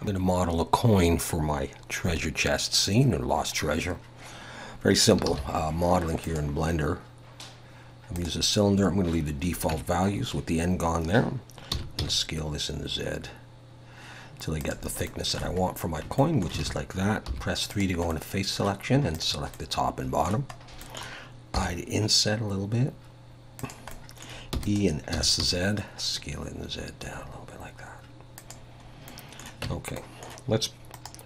I'm going to model a coin for my treasure chest scene, or lost treasure. Very simple modeling here in Blender. I'm going to use a cylinder. I'm going to leave the default values with the end gone there. And scale this in the Z until I get the thickness that I want for my coin, which is like that. Press 3 to go into face selection and select the top and bottom. I to inset a little bit. E and SZ. Scale it in the Z down a little bit like that. Okay, let's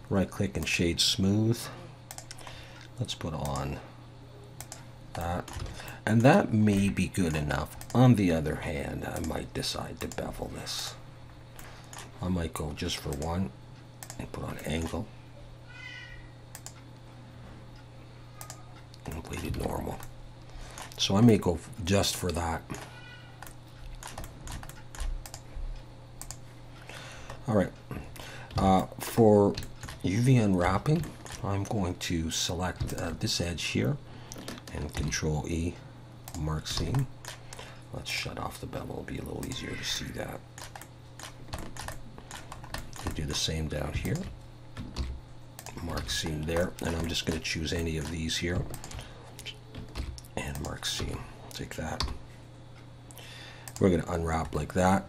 right click and shade smooth. Let's put on that. And that may be good enough. On the other hand, I might decide to bevel this. I might go just for one and put on angle. Completed normal. So I may go just for that. All right. For UV unwrapping, I'm going to select this edge here and Control E, mark scene. Let's shut off the bevel. It'll be a little easier to see that. We'll do the same down here. Mark scene there, and I'm just going to choose any of these here and mark scene. Take that. We're going to unwrap like that.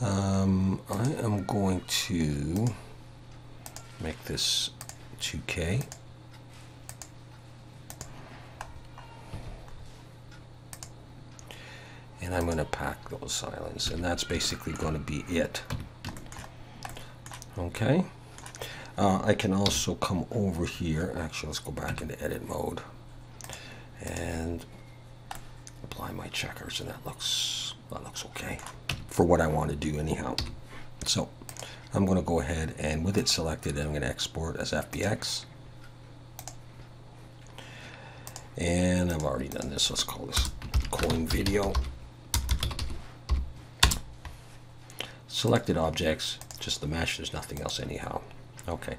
I am going to make this 2K. And I'm going to pack those islands, and that's basically going to be it. Okay. I can also come over here. Actually, let's go back into edit mode and apply my checkers, and that looks okay for what I want to do anyhow. So I'm going to go ahead and with it selected, I'm going to export as FBX. And I've already done this. Let's call this coin video. Selected objects, just the mesh, there's nothing else anyhow. Okay.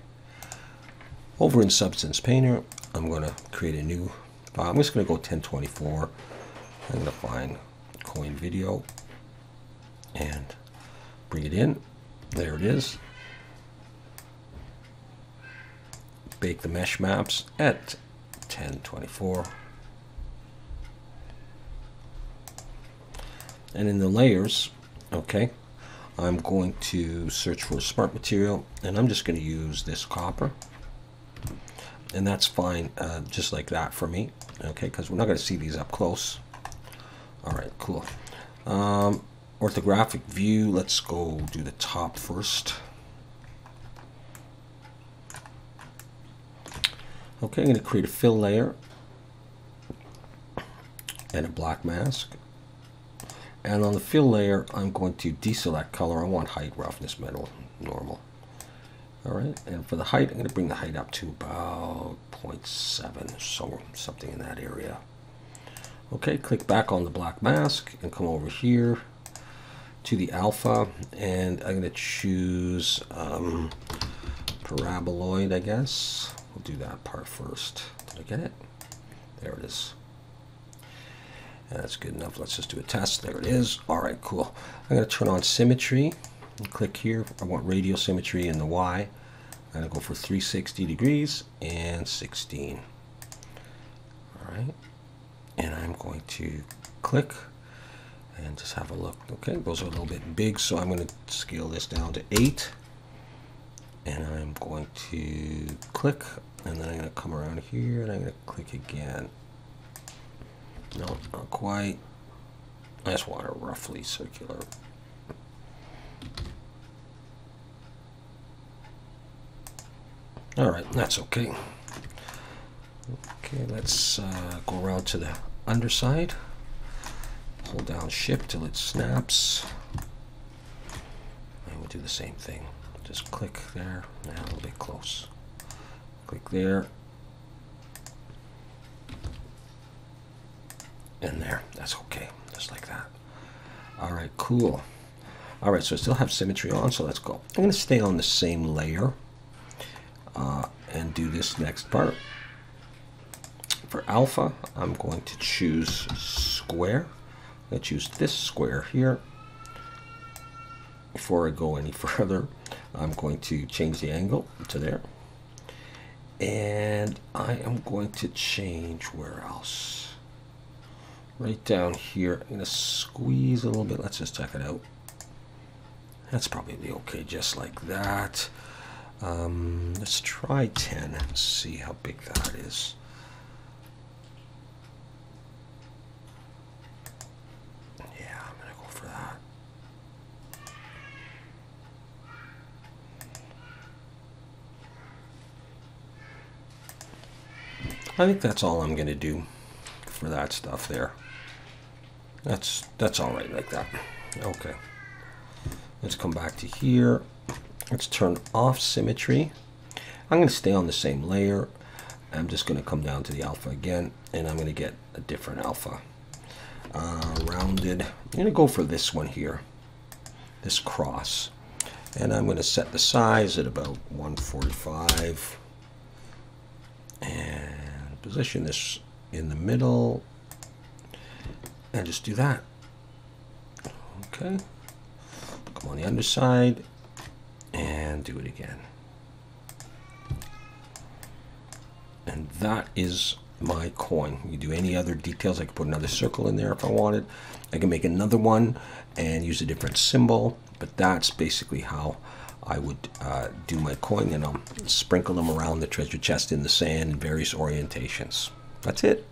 Over in Substance Painter, I'm going to create a new file. I'm just going to go 1024. I'm going to find coin video and bring it in. There it is. Bake the mesh maps at 1024. And in the layers, okay, I'm going to search for a smart material, and I'm just going to use this copper, and that's fine, just like that for me, okay, because we're not going to see these up close. All right, cool. Orthographic view, let's go do the top first. Okay, I'm going to create a fill layer and a black mask. And on the fill layer, I'm going to deselect color. I want height, roughness, metal, normal. All right. And for the height, I'm going to bring the height up to about 0.7, so something in that area. Okay. Click back on the black mask and come over here to the alpha. And I'm going to choose paraboloid, I guess. We'll do that part first. Did I get it? There it is. That's good enough. Let's just do a test. There it is. All right, cool. I'm going to turn on symmetry. Click here. I want radial symmetry in the Y. I'm going to go for 360 degrees and 16. All right. And I'm going to click and just have a look. Okay, those are a little bit big, so I'm going to scale this down to 8. And I'm going to click, and then I'm going to come around here, and I'm going to click again. No, not quite. I just want a roughly circular. All right, that's okay. Okay, let's go around to the underside. Hold down Shift till it snaps. And we'll do the same thing. Just click there. Now a little bit close. Click there. In there, that's okay, just like that. All right, cool. All right, so I still have symmetry on, so let's go. I'm going to stay on the same layer and do this next part. For alpha, I'm going to choose square. I'm going to choose this square here. Before I go any further, I'm going to change the angle to there. And I am going to change, where else? Right down here. I'm going to squeeze a little bit. Let's just check it out. That's probably okay, just like that. Let's try 10 and see how big that is. Yeah, I'm going to go for that. I think that's all I'm going to do for that stuff there. That's all right like that. Okay. Let's come back to here. Let's turn off symmetry. I'm going to stay on the same layer. I'm just going to come down to the alpha again, and I'm going to get a different alpha. Rounded. I'm going to go for this one here, this cross. And I'm going to set the size at about 145. And position this in the middle. And just do that. Okay. Come on the underside and do it again. And that is my coin. You do any other details. I could put another circle in there if I wanted. I can make another one and use a different symbol, but that's basically how I would do my coin, and I'll sprinkle them around the treasure chest in the sand in various orientations. That's it.